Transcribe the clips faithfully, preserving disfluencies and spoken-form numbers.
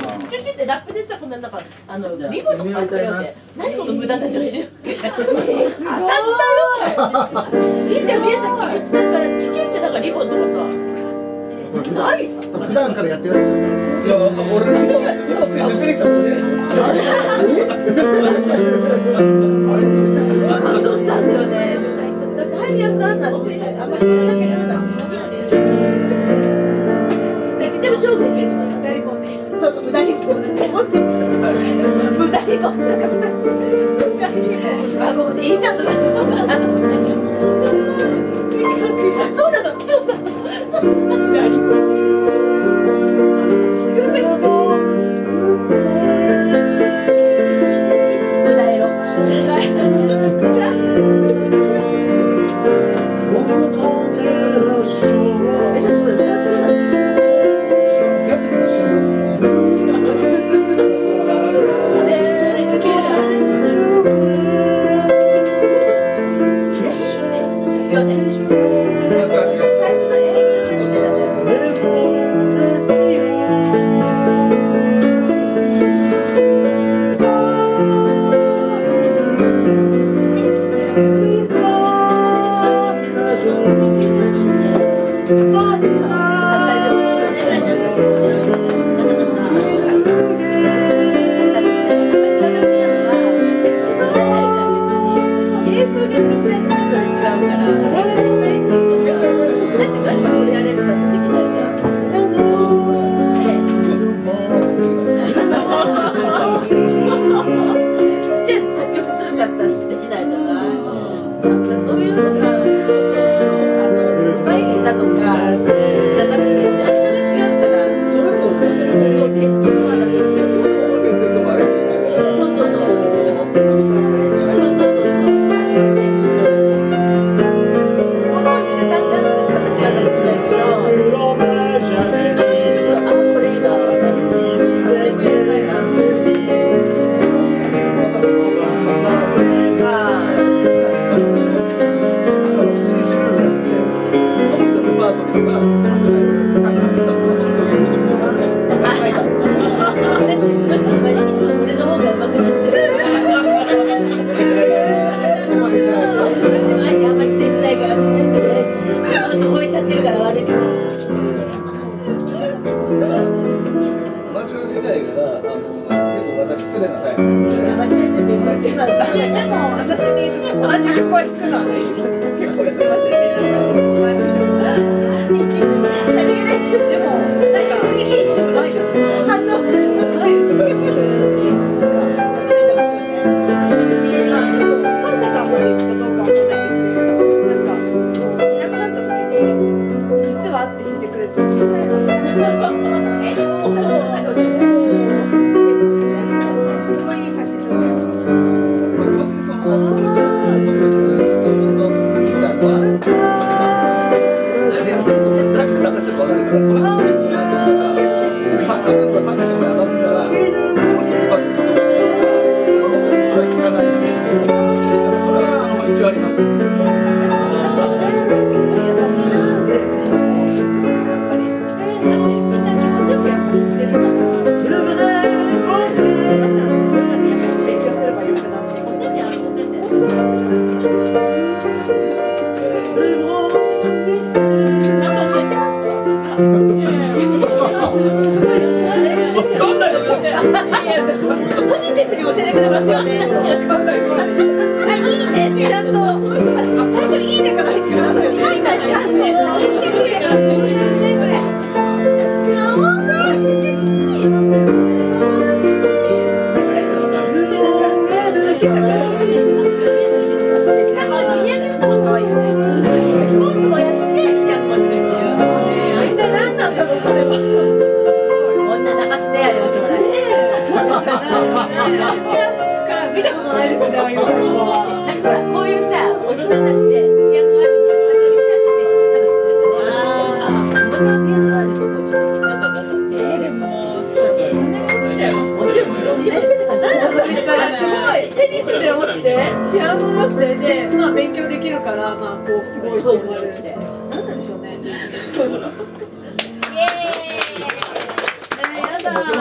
チュチュってラップでさ、こんななんかあのリボンとかあったよね。何この無駄な女子。私だよ。いいじゃん宮崎。うちだからチュチュってなんかリボンとかさ。ない。普段からやってない。いや俺ら私は今つい抜けてきたもんね。あれ？感動したんだよね。はい宮さんなんてあんまり言わなきゃダメだ。でも勝負できるから無駄にこうね。そうそう無駄にこうですね。無駄にこうなんか無駄にして。孫までいいじゃんとか。そうなのそうなのそうなの。無駄にこう。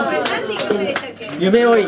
なんで夢追い。